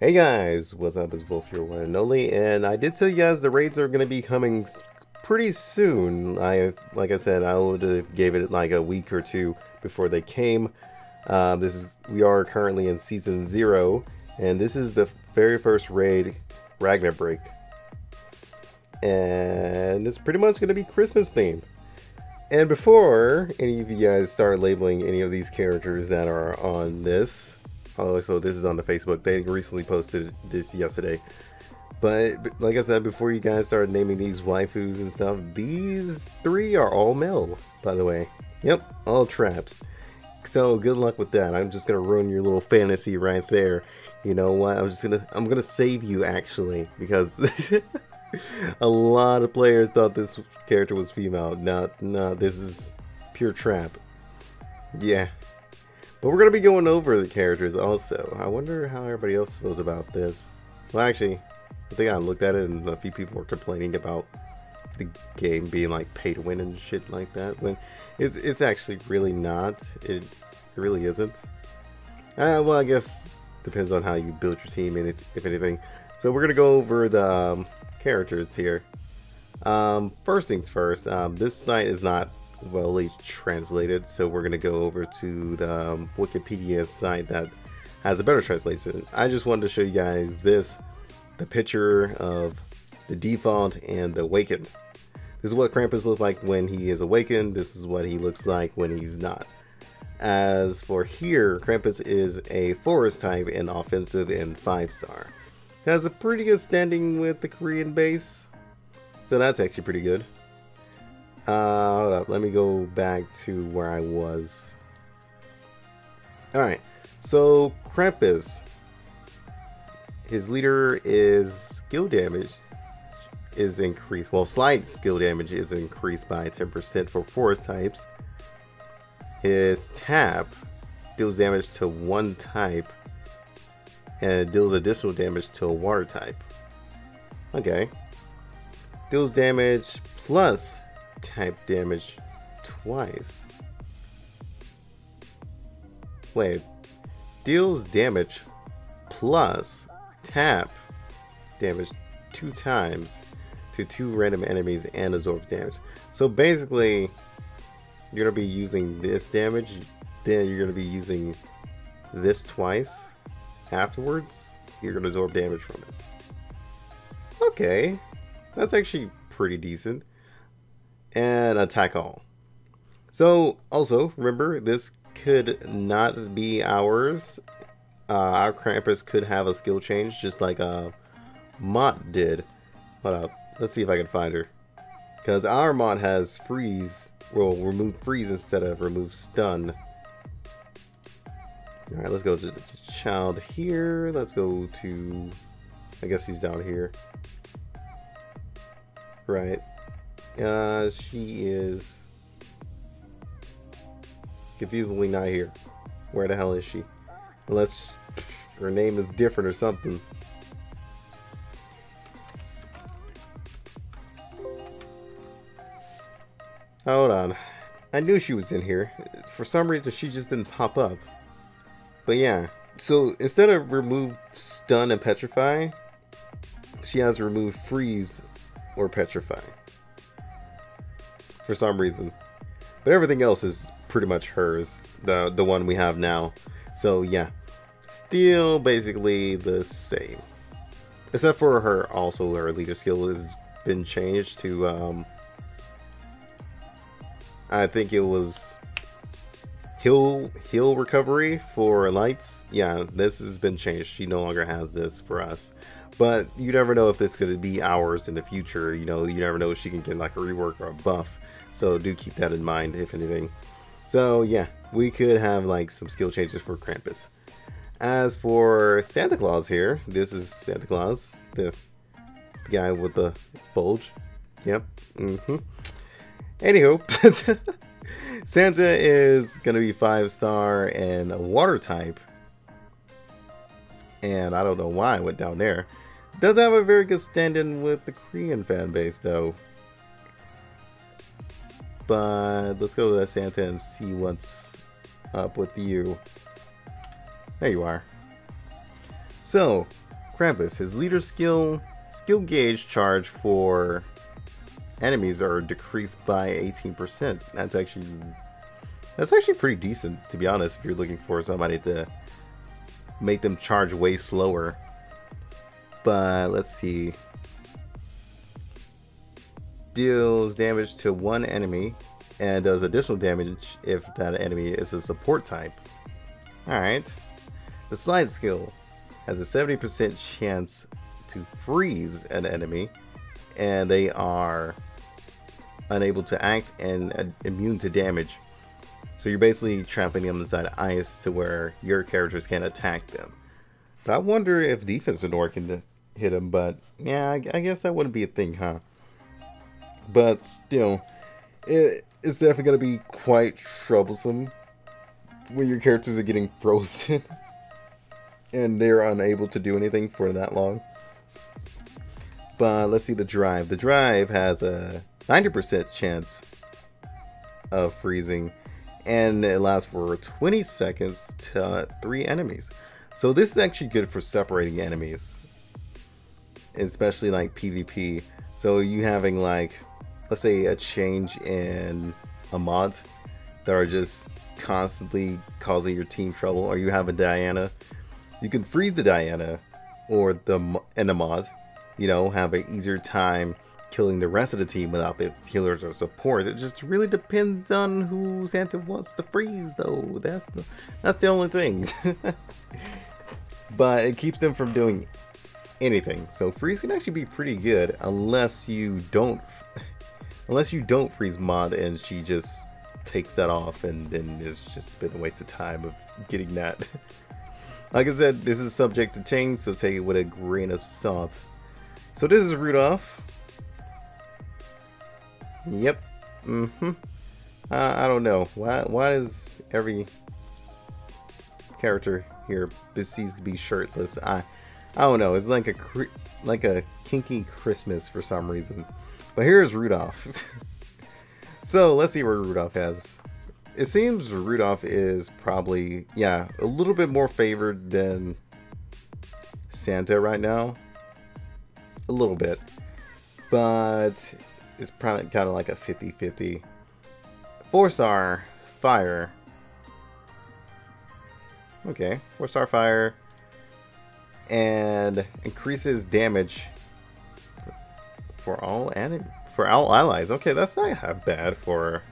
Hey guys, what's up? It's Wolf, your one and only, and I did tell you guys the raids are going to be coming pretty soon. Like I said, I only gave it like a week or two before they came. We are currently in Season 0, and this is the very first raid, Ragnar Break. And it's pretty much going to be Christmas themed. And before any of you guys start labeling any of these characters that are on this, oh, so this is on the Facebook. They recently posted this yesterday. But like I said, before you guys started naming these waifus and stuff, these three are all male, by the way. Yep, all traps. So good luck with that. I'm just gonna ruin your little fantasy right there. You know what? I'm gonna save you actually, because a lot of players thought this character was female. No, this is pure trap. Yeah. But we're going to be going over the characters also. I wonder how everybody else feels about this. Well, actually, I think I looked at it and a few people were complaining about the game being like pay to win and shit like that. When it's actually really not. It really isn't. Well, I guess depends on how you build your team, and if anything. So we're going to go over the characters here. First things first, this site is not well translated, so we're gonna go over to the Wikipedia site that has a better translation. I just wanted to show you guys this, the picture of the default and the awakened. This is what Krampus looks like when he is awakened. This is what he looks like when he's not. As for here, Krampus is a forest type and offensive and 5-star. Has a pretty good standing with the Korean base, so that's actually pretty good. Hold up, let me go back to where I was. Alright, so Krampus, his leader is skill damage is increased. Well, slide skill damage is increased by 10% for forest types. His tap deals damage to one type and deals additional damage to a water type. Okay. Deals damage plus type damage twice. Wait, deals damage plus tap damage 2 times to 2 random enemies and absorbs damage. So basically, you're gonna be using this damage, then you're gonna be using this twice. Afterwards, you're gonna absorb damage from it. Okay, that's actually pretty decent. And attack all. So also remember, this could not be ours. Our Krampus could have a skill change, just like Mott did. Hold up, let's see if I can find her, because our Mott has freeze. Well, remove freeze instead of remove stun. All right, let's go to the child here. Let's go to, I guess he's down here, right? She is confusingly not here. Where the hell is she? Unless her name is different or something. Hold on. I knew she was in here. For some reason, she just didn't pop up. But yeah. So instead of remove stun and petrify, she has remove freeze or petrify. For some reason, but everything else is pretty much hers, the one we have now. So yeah, still basically the same, except for her. Also, her leader skill has been changed to I think it was heal recovery for lights. Yeah, this has been changed. She no longer has this for us. But you never know if this could be ours in the future. You know, you never know if she can get like a rework or a buff. So do keep that in mind, if anything. So yeah, we could have like some skill changes for Krampus. As for Santa Claus here, this is Santa Claus, the guy with the bulge. Yep. Anywho, Santa is gonna be 5-star and a water type. And I don't know why I went down there. Does have a very good stand-in with the Korean fan base though. But let's go to Santa and see what's up with you. There you are. So Krampus. His leader skill gauge charge for enemies are decreased by 18%. That's actually pretty decent, to be honest, if you're looking for somebody to make them charge way slower. But let's see. Deals damage to one enemy and does additional damage if that enemy is a support type. Alright. The slide skill has a 70% chance to freeze an enemy, and they are unable to act and immune to damage. So you're basically trapping them inside ice to where your characters can't attack them. So I wonder if defense and or can hit them, but yeah, I guess that wouldn't be a thing, huh? But still, it's definitely going to be quite troublesome when your characters are getting frozen and they're unable to do anything for that long. But let's see the drive. The drive has a 90% chance of freezing, and it lasts for 20 seconds to 3 enemies. So this is actually good for separating enemies, especially like PvP. So you having like, let's say a change in a mod that are just constantly causing your team trouble, or you have a Diana, you can freeze the Diana or the mod, you know, have an easier time killing the rest of the team without the healers or supports. It just really depends on who Santa wants to freeze, though. That's the only thing. But it keeps them from doing anything. So freeze can actually be pretty good, unless you don't freeze mod and she just takes that off, and then it's just been a waste of time of getting that. Like I said, this is subject to change, so take it with a grain of salt. So this is Rudolph. Yep. I don't know. Why does every character here cease to be shirtless? I don't know. It's like a kinky Christmas for some reason. But here's Rudolph. So let's see what Rudolph has. It seems Rudolph is probably, yeah, a little bit more favored than Santa right now. A little bit. But it's probably kind of like a 50-50. 4-star fire. Okay, 4-star fire. And increases damage for all allies. Okay, that's not half bad for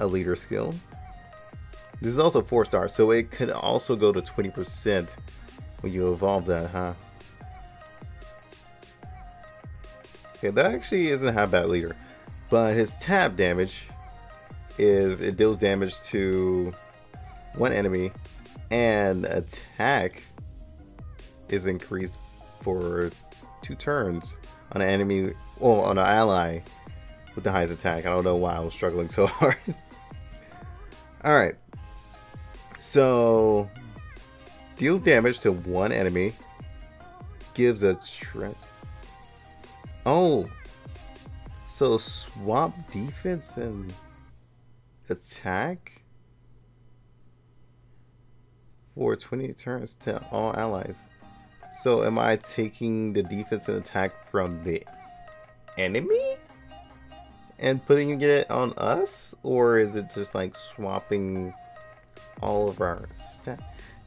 a leader skill. This is also 4-star, so it could also go to 20% when you evolve that, huh? Okay, that actually isn't a half bad leader. But his tab damage is, it deals damage to one enemy, and attack is increased for 2 turns on an enemy, or on an ally with the highest attack. I don't know why I was struggling so hard. Alright, so deals damage to one enemy, gives a stress. Oh, so swap defense and attack for 20 turns to all allies. So am I taking the defense and attack from the enemy and putting it on us? Or is it just like swapping all of our stats?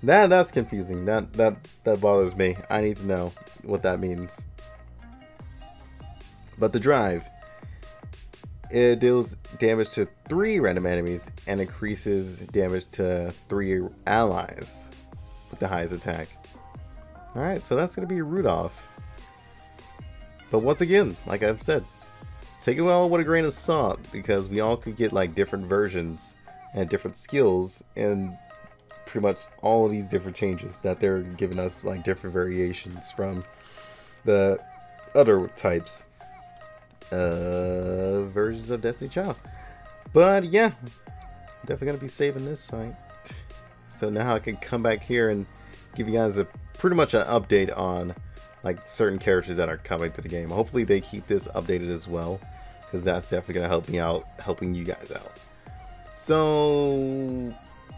That's confusing. That bothers me. I need to know what that means. But the drive, it deals damage to 3 random enemies and increases damage to 3 allies with the highest attack. Alright, so that's going to be Rudolph. But once again, like I've said, take it all with a grain of salt, because we all could get like different versions and different skills and pretty much all of these different changes that they're giving us, like different variations from the other types. Versions of Destiny Child. But yeah, definitely gonna be saving this site, so now I can come back here and give you guys a pretty much an update on like certain characters that are coming to the game. Hopefully they keep this updated as well, because that's definitely gonna help me out, helping you guys out. So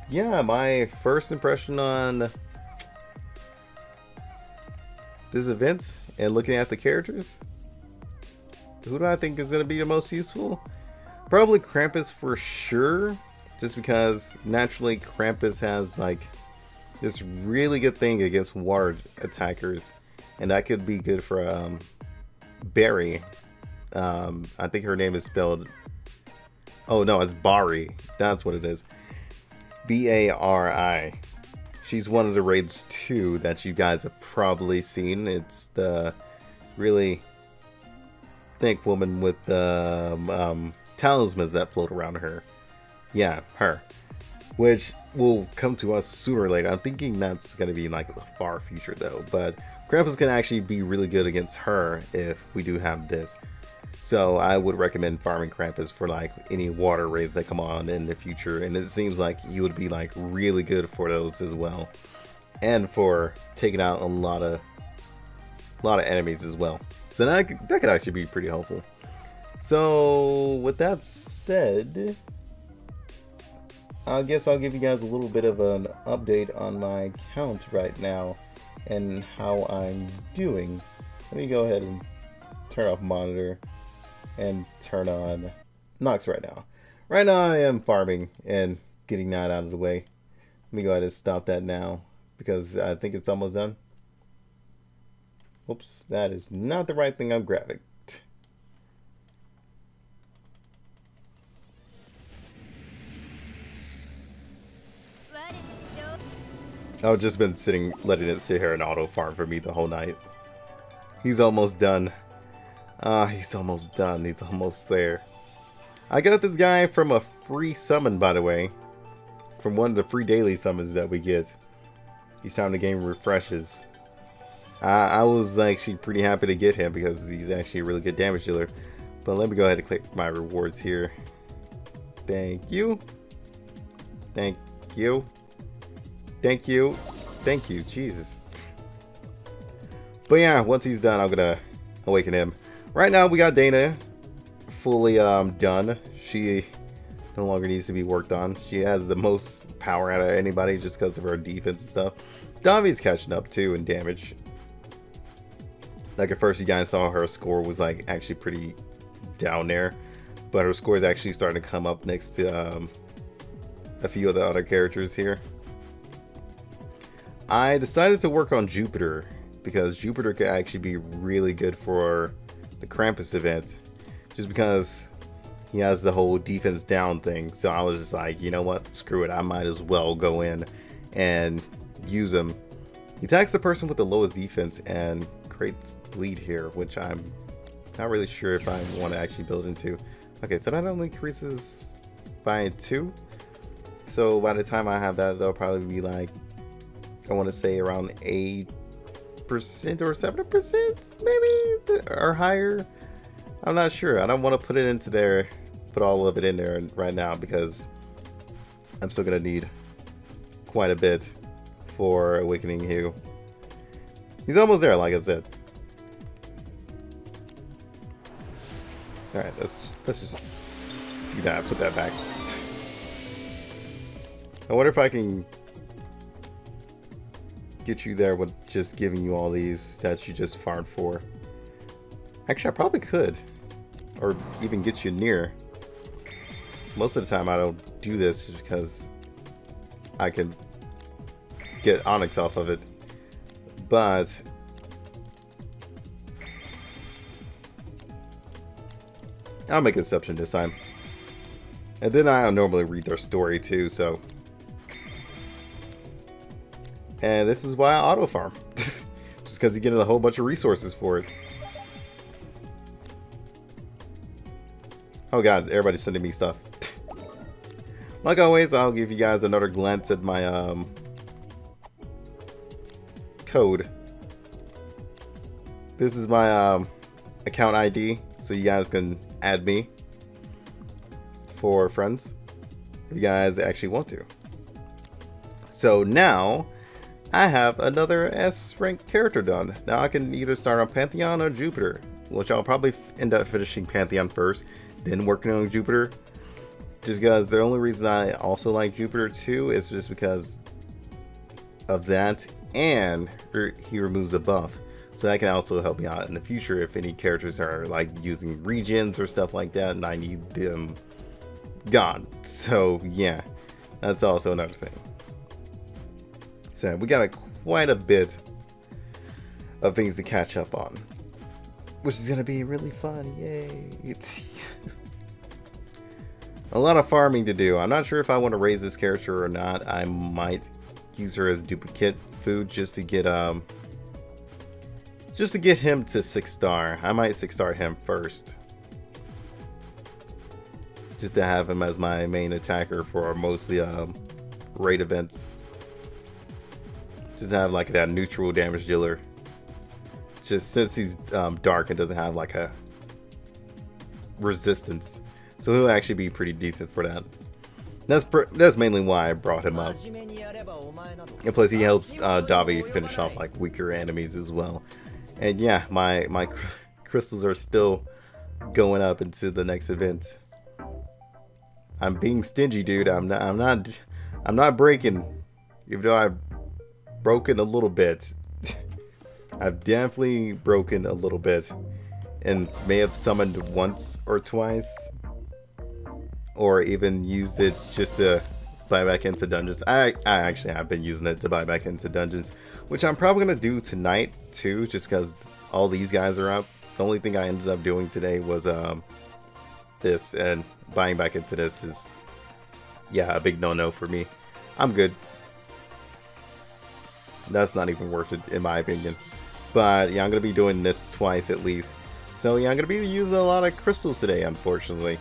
yeah, my first impression on this event and looking at the characters, who do I think is going to be the most useful? Probably Krampus for sure, just because naturally Krampus has like this really good thing against water attackers, and that could be good for Bari. I think her name is spelled, oh no, it's Bari, that's what it is, B-A-R-I. She's one of the raids too that you guys have probably seen. It's the really thick woman with the talismans that float around her. Yeah, her, which will come to us sooner or later. I'm thinking that's going to be in like the far future though, but Krampus can actually be really good against her if we do have this. So I would recommend farming Krampus for like any water raids that come on in the future, and it seems like he would be like really good for those as well, and for taking out a lot of enemies as well. So that could actually be pretty helpful. So with that said, I guess I'll give you guys a little bit of an update on my account right now and how I'm doing. Let me go ahead and turn off monitor and turn on Nox right now. Right now I am farming and getting that out of the way. Let me go ahead and stop that now because I think it's almost done. Oops, that is not the right thing I'm grabbing. I've just been letting it sit here and auto farm for me the whole night. He's almost done. He's almost done. He's almost there. I got this guy from a free summon, by the way. From one of the free daily summons that we get each time the game refreshes. I was actually pretty happy to get him because he's actually a really good damage dealer. But let me go ahead and click my rewards here. Thank you. Thank you. Thank you. Thank you. Jesus. But yeah, once he's done, I'm going to awaken him. Right now we got Dana fully done. She no longer needs to be worked on. She has the most power out of anybody just because of her defense and stuff. Davi's catching up too in damage. Like at first you guys saw her score was like actually pretty down there, but her score is actually starting to come up next to a few of the other characters here. I decided to work on Jupiter because Jupiter could actually be really good for the Krampus event, just because he has the whole defense down thing. So I was just like, you know what, screw it, I might as well go in and use him. He attacks the person with the lowest defense and creates bleed here, which I'm not really sure if I want to actually build into. Okay, so that only increases by 2, so by the time I have that, they'll probably be like, I want to say around 8% or 7% maybe, or higher. I'm not sure. I don't want to put it into there, put all of it in there right now, because I'm still gonna need quite a bit for awakening Hue. He's almost there, like I said. All right, let's just do that. Put that back. I wonder if I can get you there with just giving you all these that you just farmed for. Actually, I probably could, or even get you near. Most of the time I don't do this just because I can get Onyx off of it, but I'll make an exception this time. And then I normally read their story too, so. And this is why I auto farm. Just because you get a whole bunch of resources for it. Oh god, everybody's sending me stuff. Like always, I'll give you guys another glance at my code. This is my account ID, so you guys can add me for friends if you guys actually want to. So now I have another S rank character done. Now I can either start on Pantheon or Jupiter, which I'll probably end up finishing Pantheon first, then working on Jupiter. Just because the only reason I also like Jupiter too is just because of that, and he removes a buff. So that can also help me out in the future if any characters are like using regions or stuff like that and I need them gone. So yeah, that's also another thing. So we got quite a bit of things to catch up on, which is gonna be really fun. Yay. A lot of farming to do. I'm not sure if I want to raise this character or not. I might use her as duplicate food just to get him to 6-star. I might 6-star him first, just to have him as my main attacker for mostly raid events. Just have like that neutral damage dealer. Just since he's dark and doesn't have like a resistance, so he'll actually be pretty decent for that. That's mainly why I brought him up. And plus, he helps Davi finish off like weaker enemies as well. And yeah, my crystals are still going up into the next event. I'm being stingy, dude. I'm not breaking, even though I've broken a little bit. I've definitely broken a little bit, and may have summoned once or twice, or even used it just to buy back into dungeons. I actually have been using it to buy back into dungeons, which I'm probably gonna do tonight too, just because all these guys are up. The only thing I ended up doing today was this, and buying back into this is, yeah, a big no-no for me. I'm good. That's not even worth it in my opinion. But yeah, I'm gonna be doing this twice at least. So yeah, I'm gonna be using a lot of crystals today, unfortunately.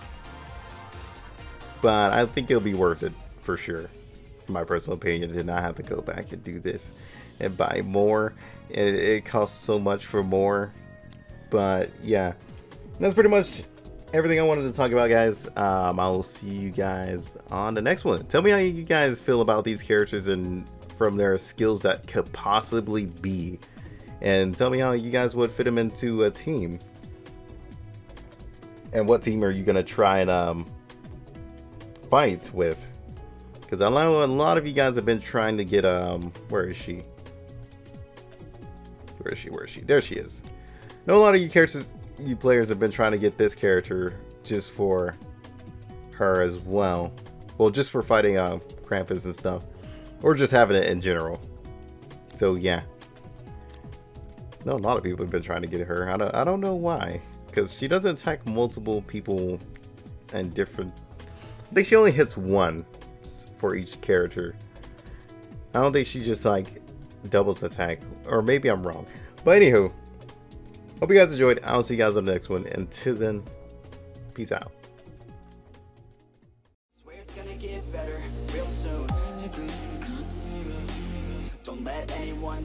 But I think it'll be worth it for sure. In my personal opinion, I did not have to go back and do this and buy more. It costs so much for more. But yeah, that's pretty much everything I wanted to talk about, guys. I will see you guys on the next one. Tell me how you guys feel about these characters and from their skills that could possibly be. And tell me how you guys would fit them into a team. And what team are you going to try and fight with? Because I know a lot of you guys have been trying to get where is she? There she is. I know a lot of you characters, you players have been trying to get this character just for her as well. Well, just for fighting Krampus and stuff, or just having it in general. So yeah, no, a lot of people have been trying to get her. I don't know why, because she doesn't attack multiple people and different. I think she only hits one for each character. I don't think she just like doubles attack, or maybe I'm wrong. But anywho, hope you guys enjoyed. I'll see you guys on the next one. Until then, peace out. Swear it's gonna get better real soon. Don't let anyone